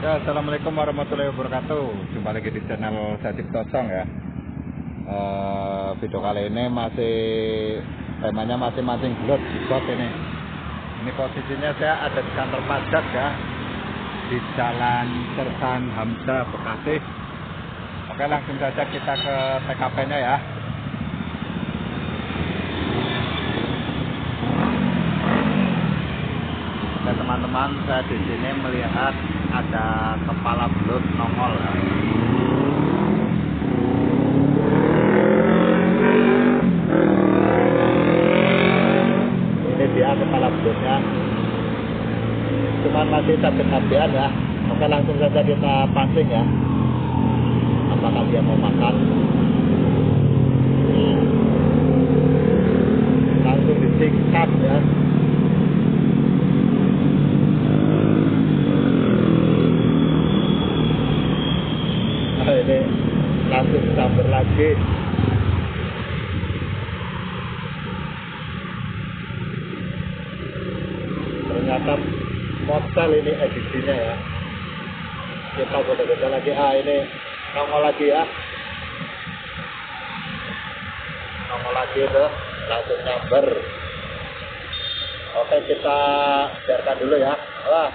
Ya, assalamualaikum warahmatullahi wabarakatuh. Jumpa lagi di channel saya Cipto Song ya. Video kali ini masih temanya masih mancing belut jigot ini. Ini posisinya saya ada di kantor pajak ya, di Jalan Cersan Hamza, Bekasi. Oke, langsung saja kita ke TKP-nya ya. Oke teman-teman, saya di sini melihat ada kepala belut nongol ya. Ini dia kepala belutnya, cuman masih capek-capekan ya. Oke langsung saja kita pancing ya, apakah dia mau makan. Langsung disikat ya. Ini langsung sambar lagi. Ternyata modal ini edisinya ya. Kita goda-goda lagi. Ah, ini nongol lagi ya. Nongol lagi tuh, langsung sambar. Oke, kita biarkan dulu ya. Wah,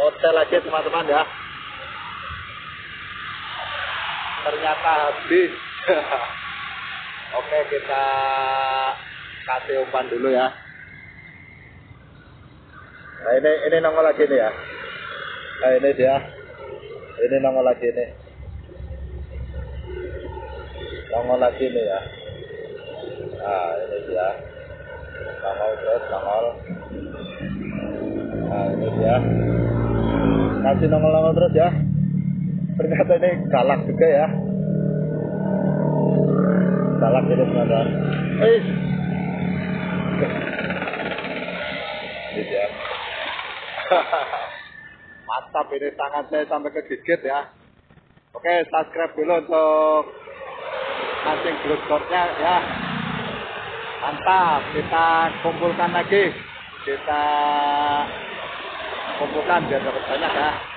modal lagi teman-teman ya. Ternyata habis. Oke, kita kasih umpan dulu ya. Nah, ini nongol lagi nih ya. Nah, ini dia. Ini nongol lagi nih. Nongol lagi nih ya. Nah, ini dia. Nongol terus, nongol. Nah, ini dia. Kasih nongol-nongol terus ya. Ternyata ini galak juga ya. Galak ini teman-teman. Gitu ya. Mantap, ini tangan saya sampai kegigit ya. Oke, subscribe dulu untuk mancing belut shortnya ya. Mantap, kita kumpulkan lagi. Kita kumpulkan biar dapat banyak ya.